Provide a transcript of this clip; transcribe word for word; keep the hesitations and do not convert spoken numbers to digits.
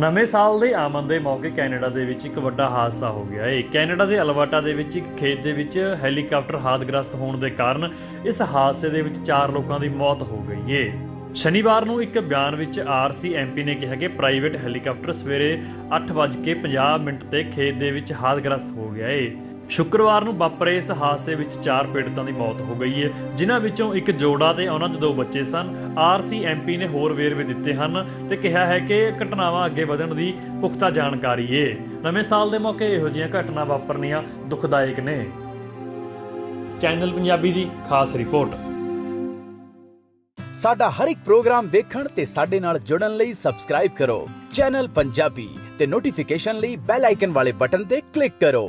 नवे साल के आमन के मौके कैनेडा के विच एक वड्डा हादसा हो गया है। कैनेडा के अलबर्टा के विच एक खेत के विच हैलीकाप्टर हादग्रस्त होने के कारण इस हादसे के विच चार लोगों की मौत हो गई है। शनिवार को एक बयान में आर सी एम पी ने कहा कि प्राइवेट हैलीकाप्टर सवेरे अठ बज के पचास मिनट से खेत के विच हादग्रस्त हो गया है। शुक्रवार को वापरे इस हादसे में चार पीड़ितों की मौत हो गई है, जिन्हां विचों एक जोड़ा ते उन्हां दे दो बच्चे सन। आर सी एम पी ने होर वेरवे दिते हन ते कहा है कि घटनावां अगे वधण दी पुख्ता जानकारी है। नवे साल के मौके इहो जिहियां घटना वापरनियां दुखदायक ने। चैनल पंजाबी की खास रिपोर्ट। साडा हर एक प्रोग्राम देखण ते साडे नाल जुड़न लई सबसक्राइब करो चैनल पंजाबी ते नोटिफिकेशन लई बैल आइकन वाले बटन ते क्लिक करो।